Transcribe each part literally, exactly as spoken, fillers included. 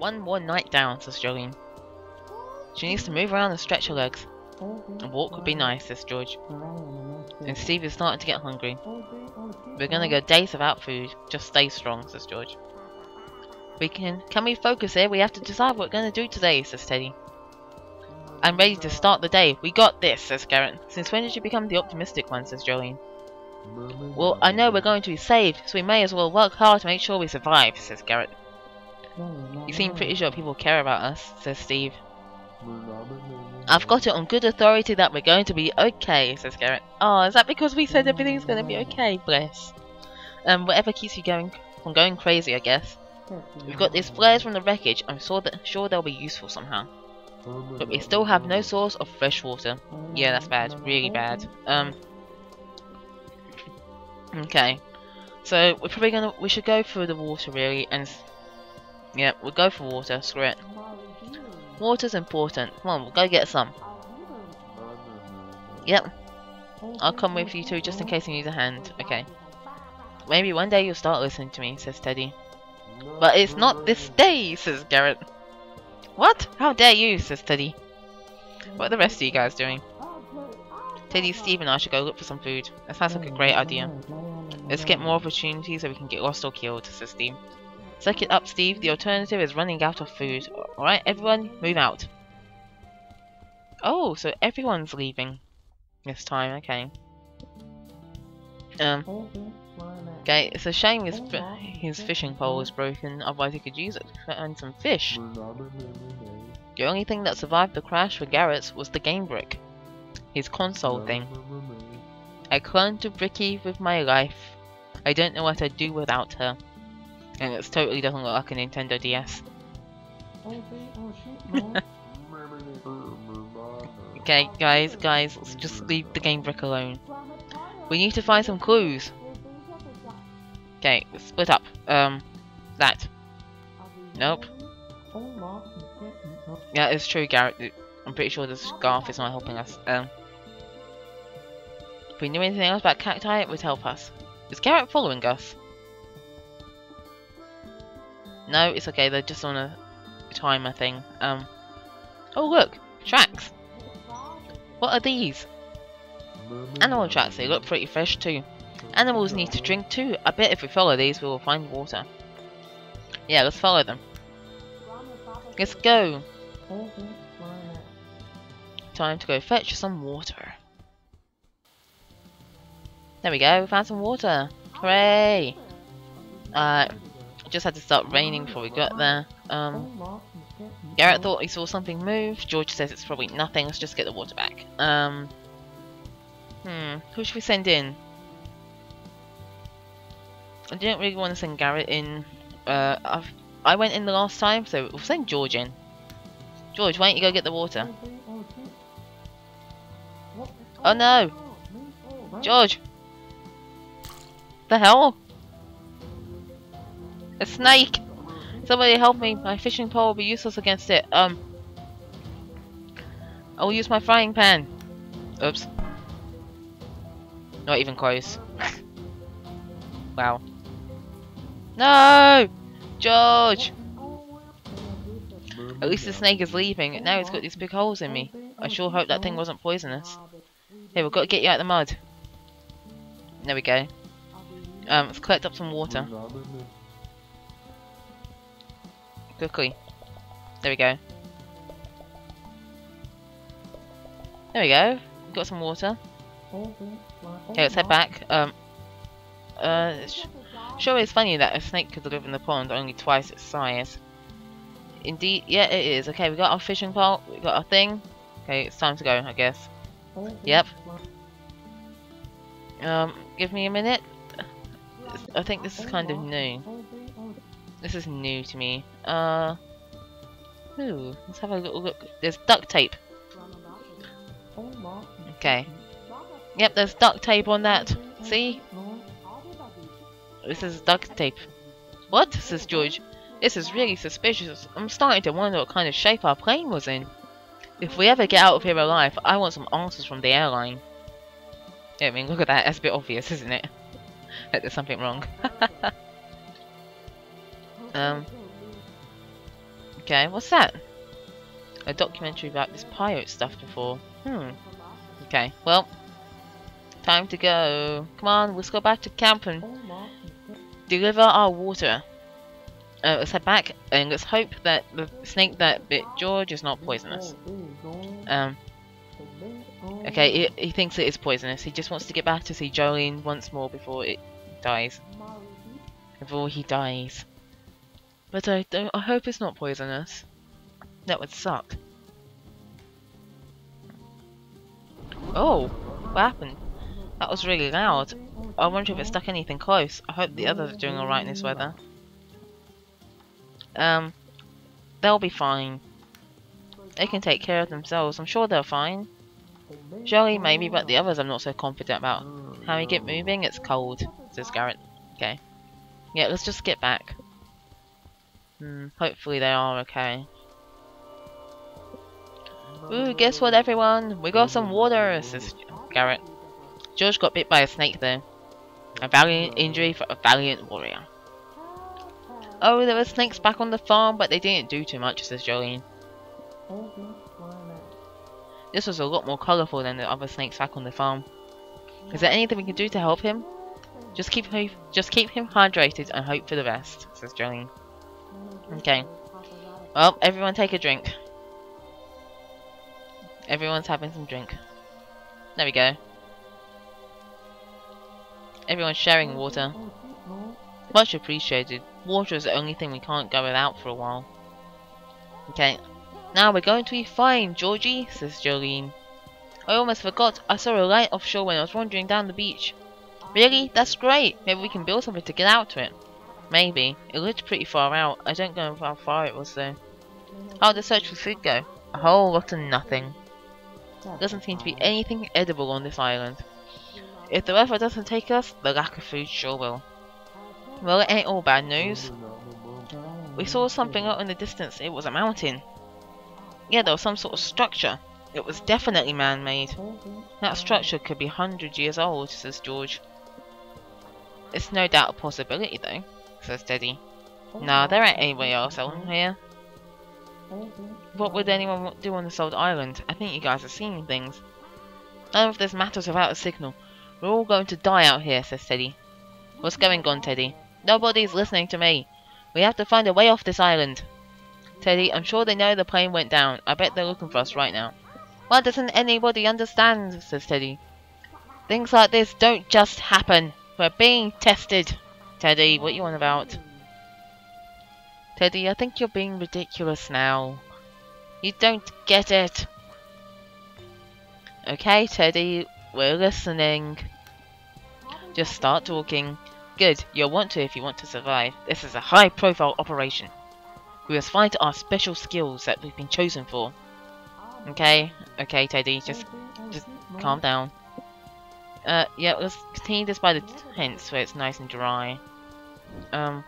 one more night down, says Jolene. She needs to move around and stretch her legs. A walk would be nice, says George. And Steve is starting to get hungry. We're gonna go days without food. Just stay strong, says George. We can can we focus here? We have to decide what we're gonna do today, says Teddy. I'm ready to start the day. We got this, says Garrett. Since when did you become the optimistic one, says Jolene. Well, I know we're going to be saved, so we may as well work hard to make sure we survive, says Garrett. You seem pretty sure people care about us, says Steve. I've got it on good authority that we're going to be okay, says Garrett. Oh, is that because we said everything's going to be okay? Bless. Um, whatever keeps you going from going crazy, I guess. We've got these flares from the wreckage. I'm sure that sure they'll be useful somehow. But we still have no source of fresh water. Yeah, that's bad. Really bad. Um. Okay. So we're probably gonna we should go for the water really, and yeah, we'll go for water. Screw it. Water's important. Come on, we'll go get some. Yep. I'll come with you too, just in case you need a hand. Okay. Maybe one day you'll start listening to me, says Teddy. But it's not this day, says Garrett. What? How dare you, says Teddy. What are the rest of you guys doing? Teddy, Steve and I should go look for some food. That sounds like a great idea. Let's get more opportunities so we can get lost or killed, says Steve. Suck it up, Steve. The alternative is running out of food. Alright, everyone, move out. Oh, so everyone's leaving this time, okay. Um, okay, it's a shame his, his fishing pole is broken, otherwise he could use it to earn some fish. The only thing that survived the crash for Garrett was the game brick, his console thing. I clung to Bricky with my life. I don't know what I'd do without her. And it totally doesn't look like a Nintendo D S. Okay, guys, guys, let's just leave the game brick alone. We need to find some clues. Okay, split up. Um, that. Nope. Yeah, it's true, Garrett. I'm pretty sure the scarf is not helping us. Um, if we knew anything else about cacti, it would help us. Is Garrett following us? No, it's okay, they're just on a timer thing. Um, oh look, tracks. What are these? Animal tracks, they look pretty fresh too. Animals need to drink too. I bet if we follow these we will find water. Yeah, let's follow them. Let's go. Time to go fetch some water. There we go, we found some water. Hooray! Uh, just had to start raining before we got there. Um, Garrett thought he saw something move. George says it's probably nothing. Let's just get the water back. Um, hmm, who should we send in? I didn't really want to send Garrett in. Uh, I've, I went in the last time, so we'll send George in. George, why don't you go get the water? Oh no! George! The hell? A snake! Somebody help me! My fishing pole will be useless against it. Um, I will use my frying pan. Oops. Not even close. Wow. No, George. At least the snake is leaving. Now it's got these big holes in me. I sure hope that thing wasn't poisonous. Hey, we've got to get you out of the mud. There we go. Um, let's collect up some water. Quickly. There we go. There we go. Got some water. Okay, let's head back. Um, uh, it's sure is funny that a snake could live in the pond only twice its size. Indeed, yeah, it is. Okay, we got our fishing pole. We got our thing. Okay, it's time to go, I guess. Yep. Um, give me a minute. I think this is kind of new. This is new to me. Uh, ooh, let's have a little look. There's duct tape. Okay. Yep, there's duct tape on that. See? This is duct tape. What? Says George. This is really suspicious. I'm starting to wonder what kind of shape our plane was in. If we ever get out of here alive, I want some answers from the airline. Yeah, I mean, look at that. That's a bit obvious, isn't it? That there's something wrong. Um, Okay, what's that? A documentary about this pirate stuff before. Hmm. Okay, well, time to go. Come on, let's go back to camp and deliver our water. Uh, let's head back and let's hope that the snake that bit George is not poisonous. Um. Okay, he, he thinks it is poisonous. He just wants to get back to see Jolene once more before it dies. Before he dies. But I don't. I hope it's not poisonous. That would suck. Oh, what happened? That was really loud. I wonder if it stuck anything close. I hope the others are doing all right in this weather. Um, they'll be fine. They can take care of themselves. I'm sure they're fine. Jolly maybe, but the others I'm not so confident about. How we get moving? It's cold, says Garrett. Okay. Yeah, let's just get back. Hmm, hopefully they are okay. Ooh, guess what everyone? We got some water, says Garrett. George got bit by a snake though. A valiant injury for a valiant warrior. Oh, there were snakes back on the farm, but they didn't do too much, says Jolene. This was a lot more colourful than the other snakes back on the farm. Is there anything we can do to help him? Just keep, just keep him hydrated and hope for the best, says Jolene. Okay. Well, everyone take a drink. Everyone's having some drink. There we go. Everyone's sharing water. Much appreciated. Water is the only thing we can't go without for a while. Okay. Now we're going to be fine, Georgie, says Jolene. I almost forgot. I saw a light offshore when I was wandering down the beach. Really? That's great. Maybe we can build something to get out to it. Maybe. It looked pretty far out. I don't know how far it was though. How'd the search for food go? A whole lot of nothing. Doesn't seem to be anything edible on this island. If the weather doesn't take us, the lack of food sure will. Well, it ain't all bad news. We saw something out in the distance. It was a mountain. Yeah, there was some sort of structure. It was definitely man-made. That structure could be hundred years old, says George. It's no doubt a possibility though, says Teddy. Nah, there ain't anywhere else on here. What would anyone do on this old island? I think you guys are seeing things. None of this matters without a signal. We're all going to die out here, says Teddy. What's going on, Teddy? Nobody's listening to me. We have to find a way off this island. Teddy, I'm sure they know the plane went down. I bet they're looking for us right now. Why doesn't anybody understand, says Teddy. Things like this don't just happen. We're being tested. Teddy, what you on about? Teddy, I think you're being ridiculous now. You don't get it. Okay, Teddy, we're listening. Just start talking. Good, you'll want to if you want to survive. This is a high-profile operation. We must find our special skills that we've been chosen for. Okay, okay, Teddy, just, just calm down. Uh, yeah, let's continue this by the tents where it's nice and dry. Um.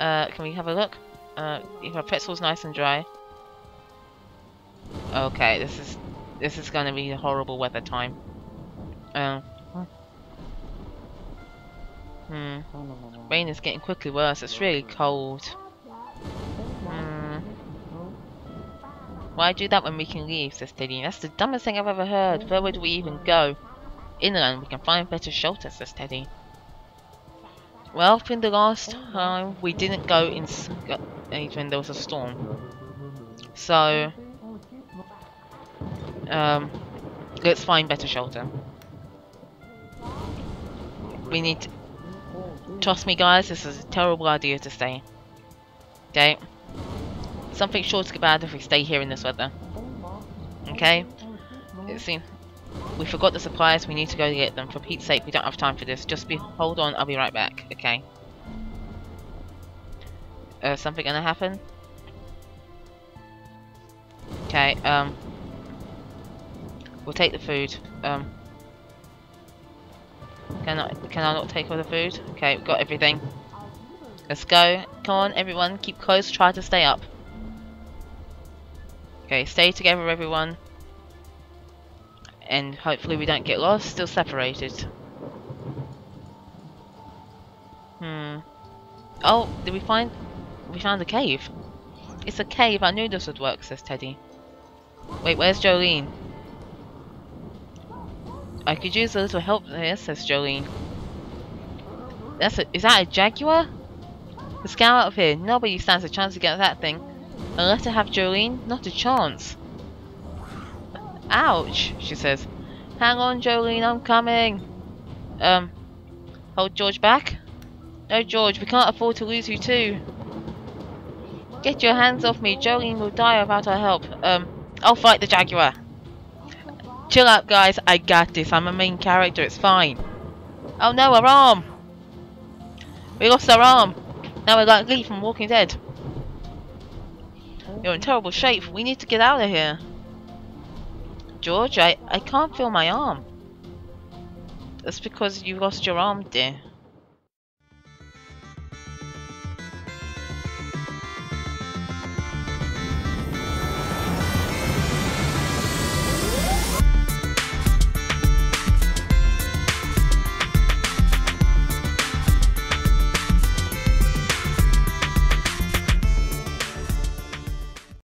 Uh, can we have a look? Uh, if our pretzel's nice and dry. Okay, this is this is gonna be a horrible weather time. Um. Hmm. Rain is getting quickly worse. It's really cold. Hmm. Why do that when we can leave? Says Teddy. That's the dumbest thing I've ever heard. Where would we even go? Inland, we can find better shelter. Says Teddy. Well, from the last time we didn't go in when there was a storm, so um, let's find better shelter. We need to, trust me, guys. This is a terrible idea to stay. Okay, something sure to get bad if we stay here in this weather. Okay, let's see. We forgot the supplies, we need to go get them. For Pete's sake, we don't have time for this. Just be, hold on, I'll be right back, okay? Uh, something gonna happen? Okay, um... we'll take the food. Um... Can I, can I not take all the food? Okay, we've got everything. Let's go. Come on, everyone, keep close, try to stay up. Okay, stay together, everyone. And hopefully we don't get lost, still separated. Hmm. Oh, did we find... we found a cave. It's a cave. I knew this would work, says Teddy. Wait, where's Jolene? I could use a little help there, says Jolene. That's a, is that a jaguar? Let's get out of here. Nobody stands a chance against that thing. A letter have Jolene? Not a chance. Ouch, she says. Hang on, Jolene, I'm coming. Um, hold George back. No, George, we can't afford to lose you too. Get your hands off me. Jolene will die without our help. Um, I'll fight the jaguar. Chill out, guys. I got this. I'm a main character. It's fine. Oh no, our arm. We lost our arm. Now we're like Lee from Walking Dead. You're in terrible shape. We need to get out of here. George, I, I can't feel my arm. That's because you lost your arm, dear.